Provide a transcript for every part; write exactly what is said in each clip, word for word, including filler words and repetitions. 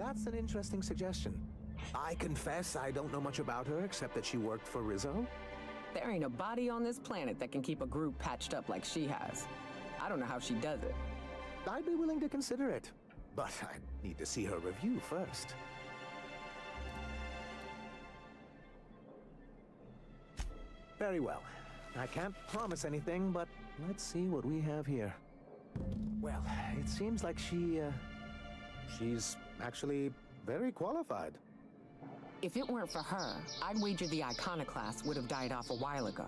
That's an interesting suggestion. I confess I don't know much about her except that she worked for Rizzo. There ain't a body on this planet that can keep a group patched up like she has. I don't know how she does it. I'd be willing to consider it, but I need to see her review first. Very well. I can't promise anything, but let's see what we have here. Well, it seems like she, uh... she's actually very qualified. If it weren't for her, I'd wager the Iconoclasts would have died off a while ago.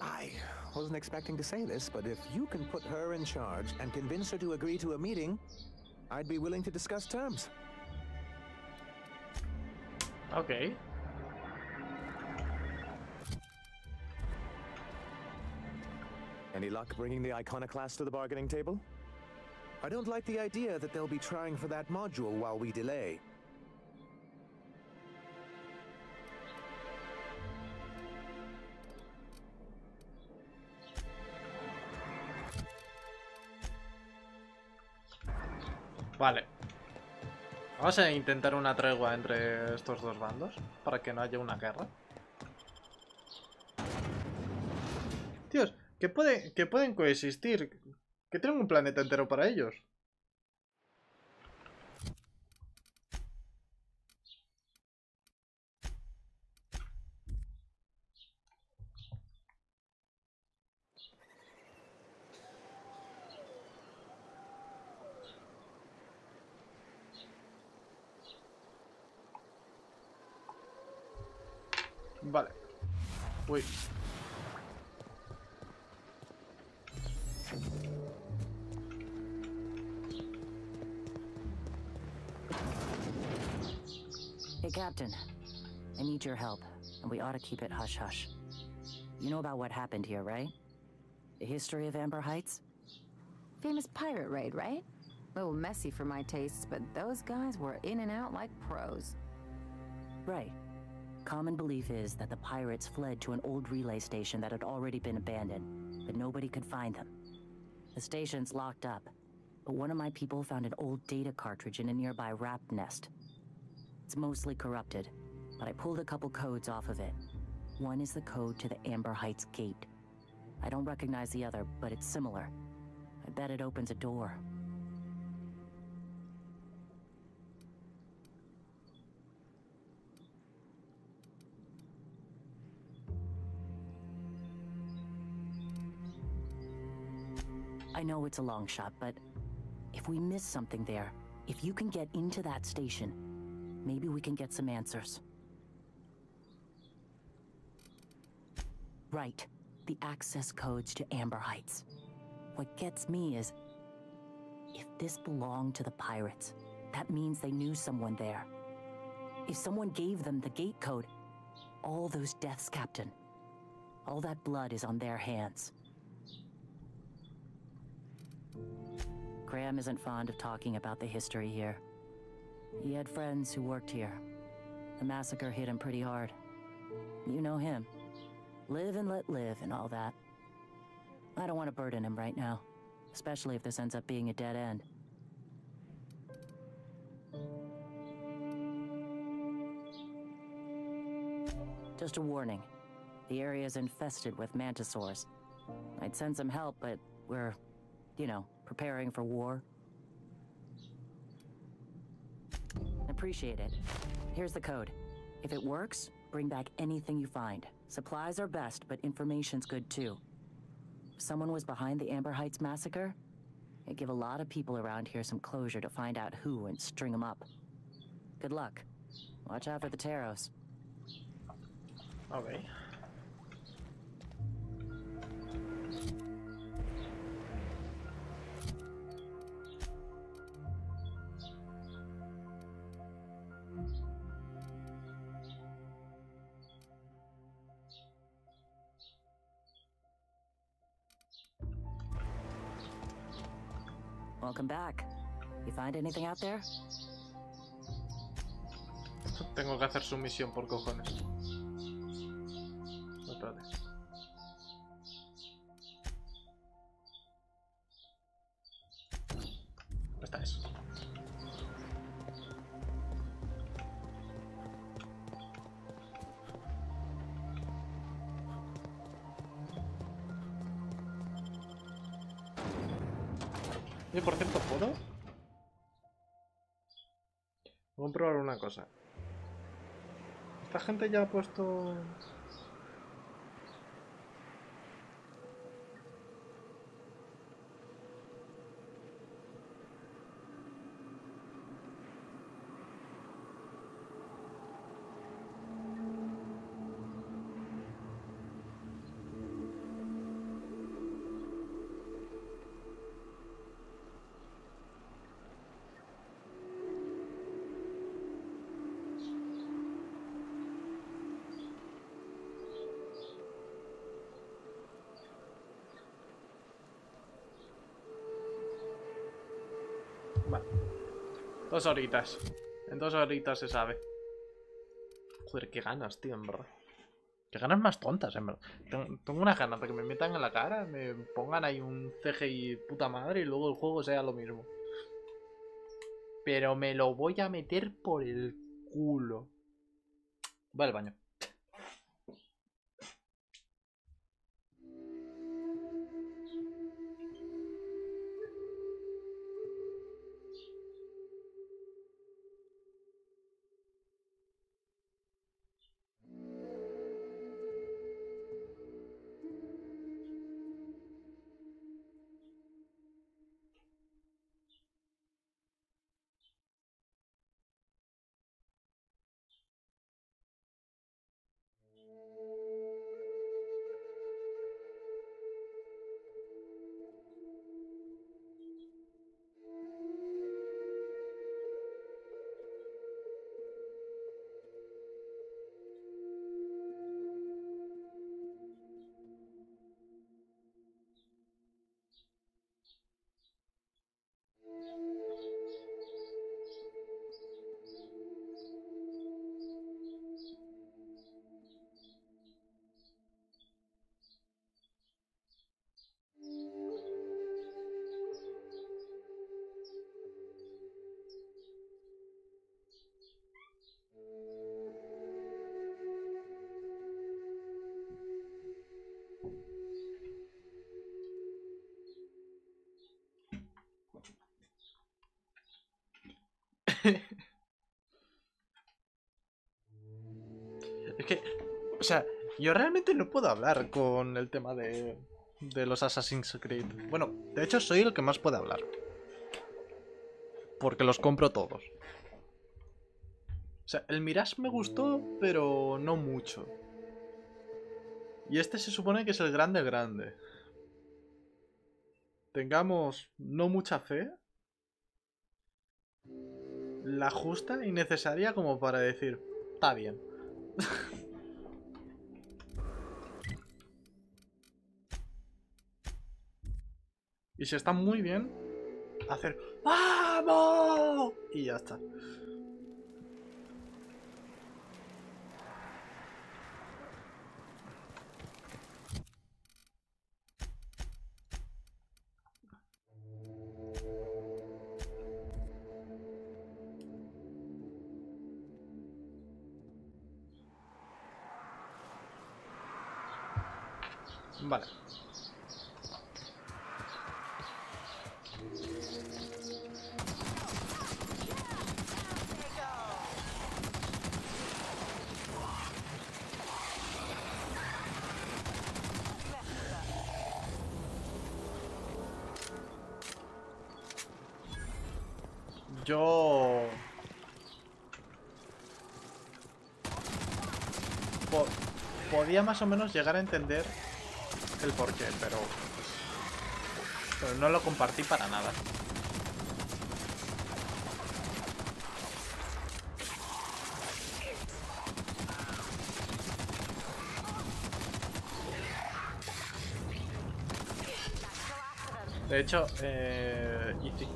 I wasn't expecting to say this, but if you can put her in charge and convince her to agree to a meeting, I'd be willing to discuss terms. Okay. Any luck bringing the Iconoclasts to the bargaining table? I don't like the idea that they'll be trying for that module while we delay. Vale. Vamos a intentar una tregua entre estos dos bandos para que no haya una guerra. Dios, que pueden, que pueden coexistir. Que tienen un planeta entero para ellos. Vale. Uy. Hey, Captain. I need your help, and we ought to keep it hush-hush. You know about what happened here, right? The history of Amber Heights? Famous pirate raid, right? A little messy for my tastes, but those guys were in and out like pros. Right. Common belief is that the pirates fled to an old relay station that had already been abandoned, but nobody could find them. The station's locked up, but one of my people found an old data cartridge in a nearby rap nest. It's mostly corrupted, but I pulled a couple codes off of it. One is the code to the Amber Heights gate. I don't recognize the other, but it's similar. I bet it opens a door. I know it's a long shot, but if we miss something there, if you can get into that station, maybe we can get some answers. Right, the access codes to Amber Heights. What gets me is, if this belonged to the pirates, that means they knew someone there. If someone gave them the gate code, all those deaths, Captain, all that blood is on their hands. Graham isn't fond of talking about the history here. He had friends who worked here. The massacre hit him pretty hard. You know him. Live and let live and all that. I don't want to burden him right now, especially if this ends up being a dead end. Just a warning. The area's infested with mantisaurs. I'd send some help, but we're, you know, preparing for war. Appreciate it. Here's the code. If it works, bring back anything you find. Supplies are best, but information's good too. If someone was behind the Amber Heights massacre, it'd give a lot of people around here some closure to find out who and string them up. Good luck. Watch out for the taros. All right. Welcome back. You find anything out there? Tengo que hacer su misión por cojones. Espérate. Esta es. Oye, por cierto, ¿puedo? Voy a probar una cosa. Esta gente ya ha puesto... Vale. Dos horitas. En dos horitas se sabe. Joder, qué ganas, tío, en verdad. Qué ganas más tontas, en verdad. Tengo, tengo unas ganas de que me metan en la cara, me pongan ahí un C G I puta madre y luego el juego sea lo mismo. Pero me lo voy a meter por el culo. Voy al baño. Es que, o sea, yo realmente no puedo hablar con el tema de, de los Assassin's Creed. Bueno, de hecho soy el que más puede hablar, porque los compro todos. O sea, el Mirage me gustó, pero no mucho. Y este se supone que es el grande grande. Tengamos no mucha fe, la justa y necesaria como para decir, está bien. Y si está muy bien, hacer ¡vamos! Y ya está. Vale. Yo... Po- podía más o menos llegar a entender el porqué, pero... pero no lo compartí para nada. De hecho, eh, hice...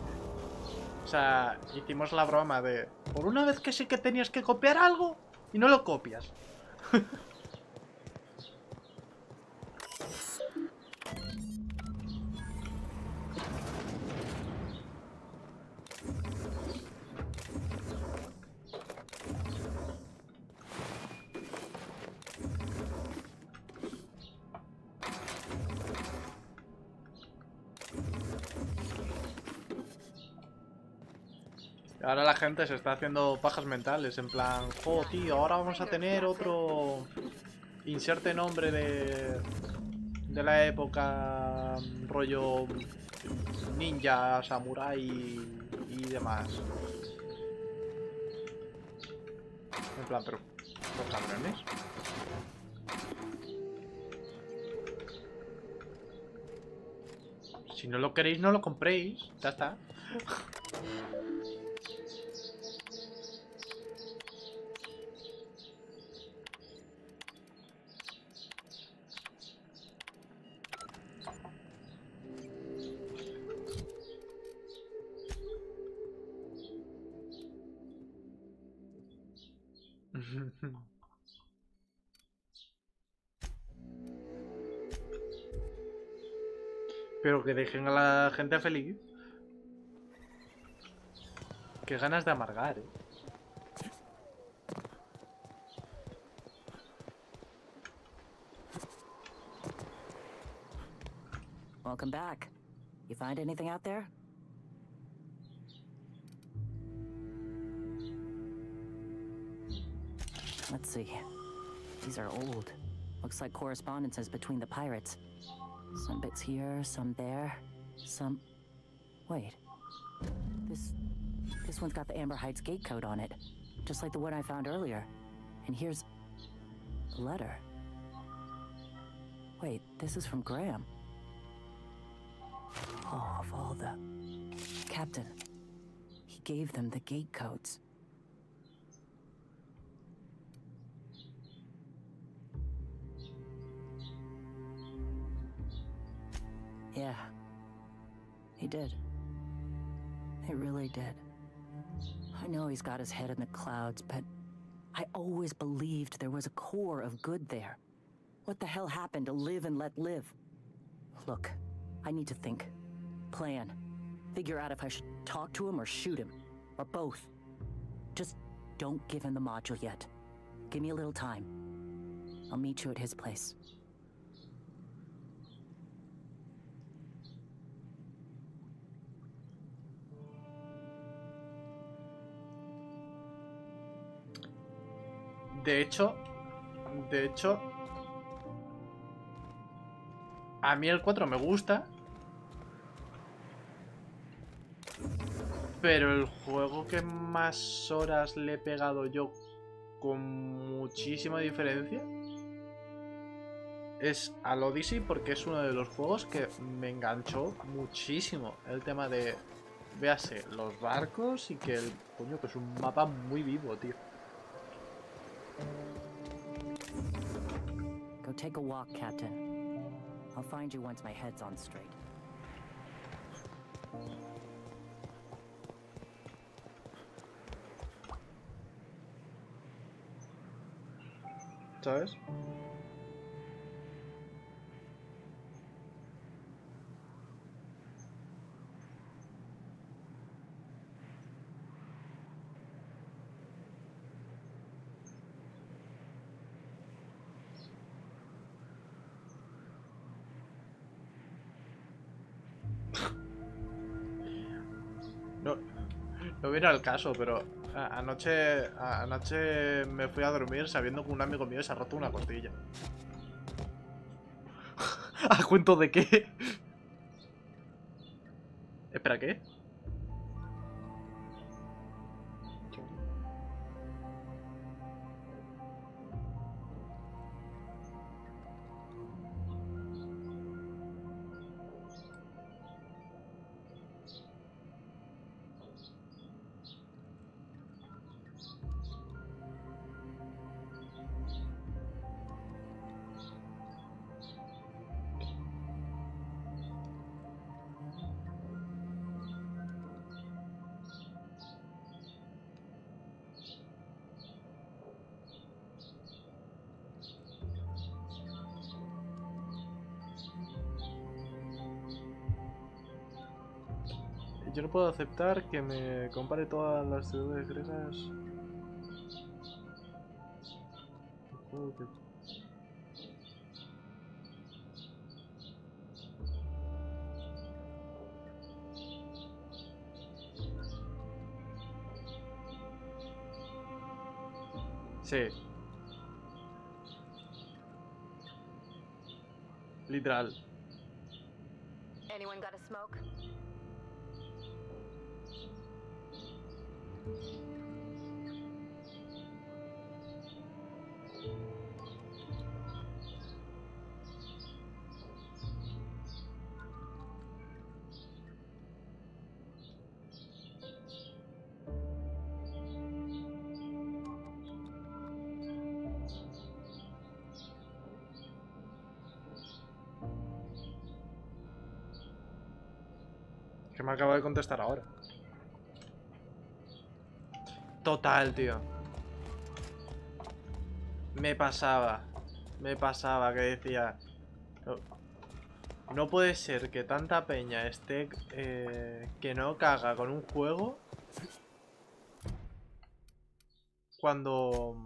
o sea, hicimos la broma de... por una vez que sí que tenías que copiar algo y no lo copias. Ahora la gente se está haciendo pajas mentales, en plan, jo, tío, ahora vamos a tener otro... Inserte nombre de... de la época, rollo ninja, samurai y demás. En plan, pero... ¿los cabrones? Si no lo queréis, no lo compréis. Ya está. Pero que dejen a la gente feliz. Qué ganas de amargar, eh. Welcome back. You find anything out there? Let's see. These are old. Looks like correspondences between the pirates. Some bits here, some there, some... Wait. This... this one's got the Amber Heights gate code on it. Just like the one I found earlier. And here's... a letter. Wait, this is from Graham. Oh, of all the... Captain. He gave them the gate codes. Yeah, he did. He really did. I know he's got his head in the clouds, but I always believed there was a core of good there. What the hell happened to live and let live? Look, I need to think, plan, figure out if I should talk to him or shoot him, or both. Just don't give him the module yet. Give me a little time. I'll meet you at his place. De hecho, de hecho, a mí el cuatro me gusta, pero el juego que más horas le he pegado yo con muchísima diferencia es al Odyssey, porque es uno de los juegos que me enganchó muchísimo el tema de, véase, los barcos y que el coño, que es un mapa muy vivo, tío. Go take a walk, Captain. I'll find you once my head's on straight. ¿Sabes? No viene al caso, pero anoche, anoche me fui a dormir sabiendo que un amigo mío se ha roto una costilla. ¿A cuento de qué? ¿Espera qué? Yo no puedo aceptar que me compare todas las ciudades griegas. Sí. Literal. Anyone got a smoke? Que me acabo de contestar ahora. Total, tío. Me pasaba. Me pasaba que decía... No, no puede ser que tanta peña esté... Eh, que no caga con un juego... Cuando...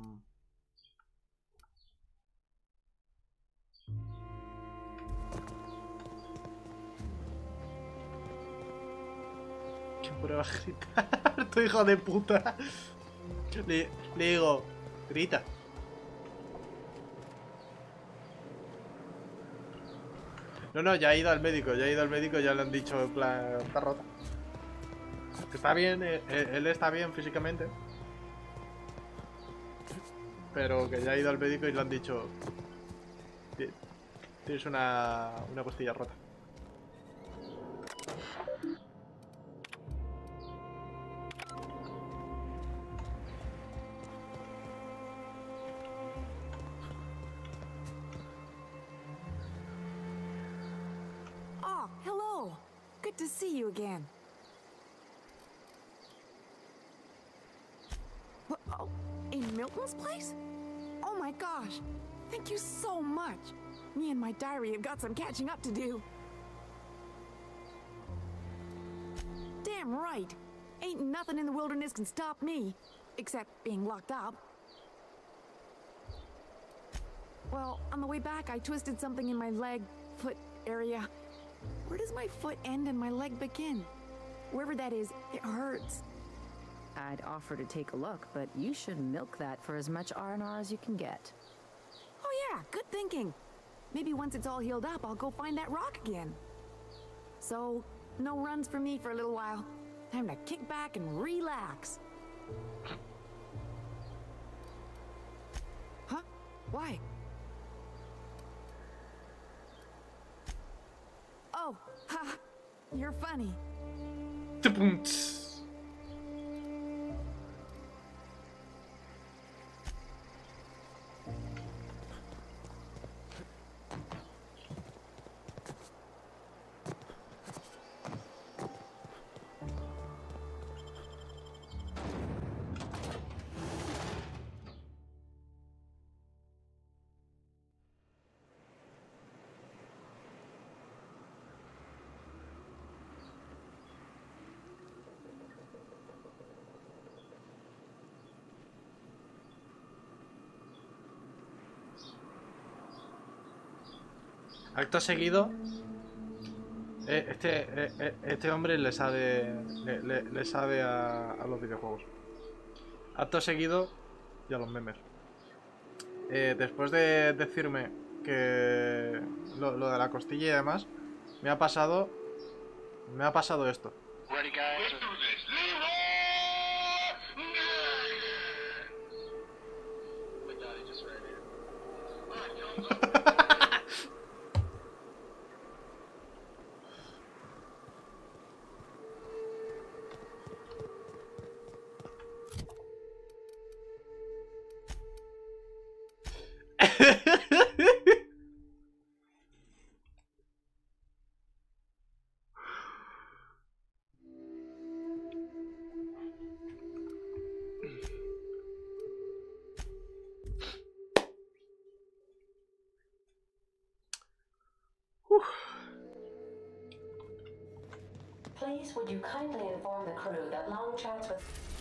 Pero a gritar, tu hijo de puta. Le, le digo, grita. No, no, ya ha ido al médico, ya ha ido al médico, ya le han dicho, en plan, está rota. Está bien, él, él está bien físicamente. Pero que ya ha ido al médico y le han dicho, tienes una, una costilla rota. To see you again. What, oh, in Milton's place? Oh my gosh, thank you so much. Me and my diary have got some catching up to do. Damn right. Ain't nothing in the wilderness can stop me, except being locked up. Well, on the way back, I twisted something in my leg, foot area. Where does my foot end and my leg begin? Wherever that is, it hurts. I'd offer to take a look, but you should milk that for as much R and R as you can get. Oh yeah, good thinking. Maybe once it's all healed up, I'll go find that rock again. So, no runs for me for a little while. Time to kick back and relax. Huh? Why? Oh, ha! You're funny. Acto seguido, eh, este, eh, este hombre le sabe, le, le, le sabe a, a los videojuegos. Acto seguido y a los memes. Eh, después de decirme que lo, lo de la costilla y demás, me ha pasado, me ha pasado esto. Please, would you kindly inform the crew that long chats with...